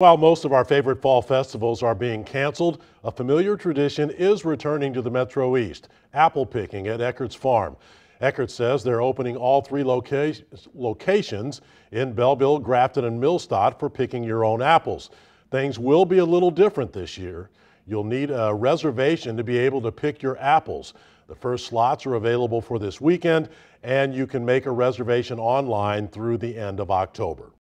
While most of our favorite fall festivals are being canceled, a familiar tradition is returning to the Metro East, apple picking at Eckert's Farm. Eckert says they're opening all three locations in Belleville, Grafton, and Millstadt for picking your own apples. Things will be a little different this year. You'll need a reservation to be able to pick your apples. The first slots are available for this weekend, and you can make a reservation online through the end of October.